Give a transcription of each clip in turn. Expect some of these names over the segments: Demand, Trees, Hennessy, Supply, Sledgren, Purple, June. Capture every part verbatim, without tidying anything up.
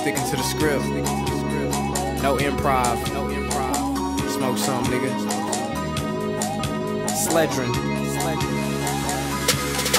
sticking to the script. No improv. No improv. Smoke some, nigga. Sledgren.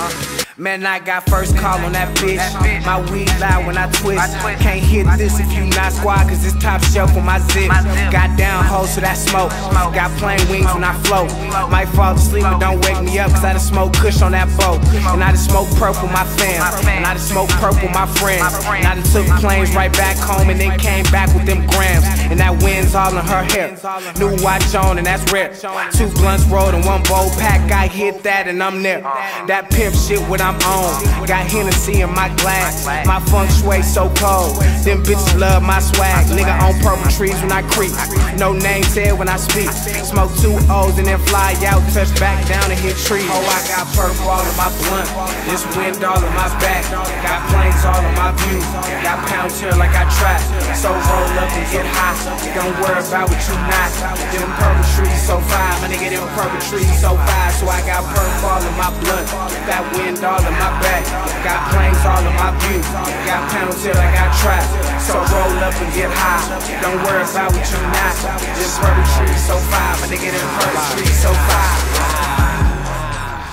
Uh, man, I got first call on that bitch. My weed loud when I twist. Can't hit this if you not squad, cause it's top shelf on my zip. Got down hoes to that smoke. Got plain wings when I float. Might fall asleep but don't wake me up, cause I done smoke kush on that boat. And I done smoke purple my fam. And I done smoke purple my friends. And I done took planes right back home and then came back with them grams. And that wind's all in her hair. New watch on and that's rare. Two blunts rolled and one bowl pack. I hit that and I'm there. That pimp shit what I'm on, got Hennessy in my glass. My feng shui so cold, them bitches love my swag. Nigga on purple trees when I creep, no name said when I speak. Smoke two O's and then fly out, touch back down and hit trees. Oh, I got purple all in my blunt, this wind all in my back. Got planes all in my view, got pounds here like I trap. So roll up and get high, don't worry about what you not. Them purple trees so fine, my nigga them purple trees so fine. So I got purple all in my blunt, that wind all in my back. Got planes all in my view, got pounds till I got trapped. So roll up and get high, don't worry about what you not. This purple tree so fire, my nigga this purple tree so fire.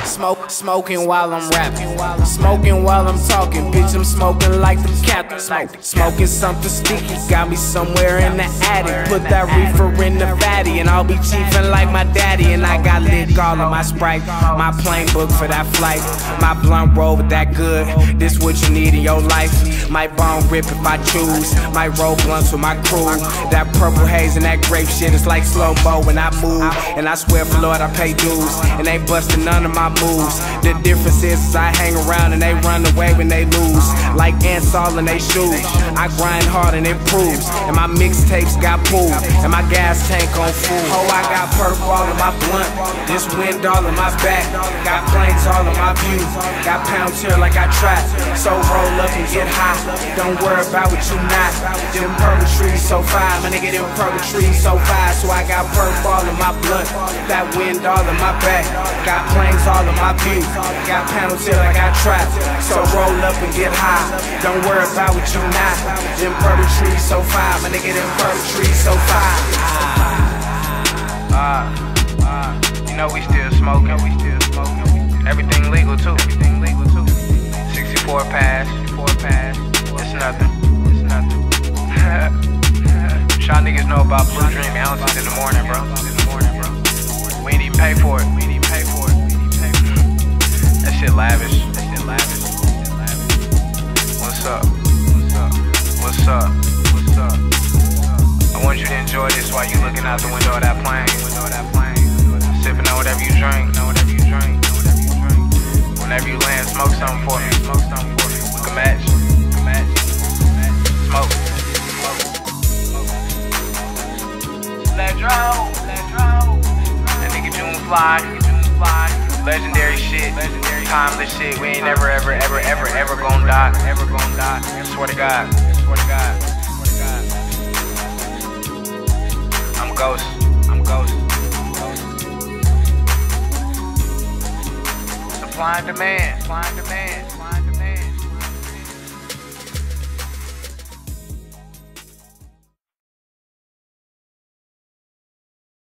Smoke, smoking while I'm rapping, smoking while I'm talking. Bitch, I'm smoking like the captain. Smoke, smoking something sticky, got me somewhere in the attic. Put that reefer in the fatty and I'll be chiefin' like my daddy. And I got lit all in my Sprite, my plane book for that flight. My blunt roll with that good, this what you need in your life. Might bone rip if I choose, might roll blunts with my crew. That purple haze and that grape shit is like slow-mo when I move. And I swear for Lord I pay dues, and they bustin' none of my moves. The difference is, is I hang around and they run away when they lose. Like ants all in they shoes, I grind hard and it proves. And my mixtapes got pulled, and my gas tank on full. Oh, I got purple all in my blunt, this wind all in my back. Got planes all in my view, got pounds here like I trap. So roll up and get high, don't worry about what you not. Them purple trees so fine, my nigga them purple trees so fine. So I got purple all in my blunt, that wind all in my back. Got planes all in my view, got pounds here like I trap. So roll up and get high, don't worry about what you not. Them purple trees so fine, my nigga them purple trees so fine. Ah, uh, ah, uh, you know we still smoking, we still smoking. Everything legal too, everything legal too. sixty-four pass, four pass. It's nothing, it's nothing. Y'all niggas know about Blue Dream ounces in the morning, bro. In the morning, bro. We ain't even pay for it, we ain't even pay for it. That shit lavish, that shit lavish. What's up? What's up? What's up? What's up? I want you to enjoy this while you looking out the window of that plane. Sipping on whatever you drink. Whenever you land, smoke something for me. Smoke something for me. Come at you. Come at you. Smoke. Sledgren. That nigga June fly. Legendary shit. Timeless shit. We ain't never, ever, ever, ever, ever gon' die. Ever gon' die. I swear to God. I swear to God. I'm ghost, I'm ghost. Supply and demand, supply and demand, supply and demand.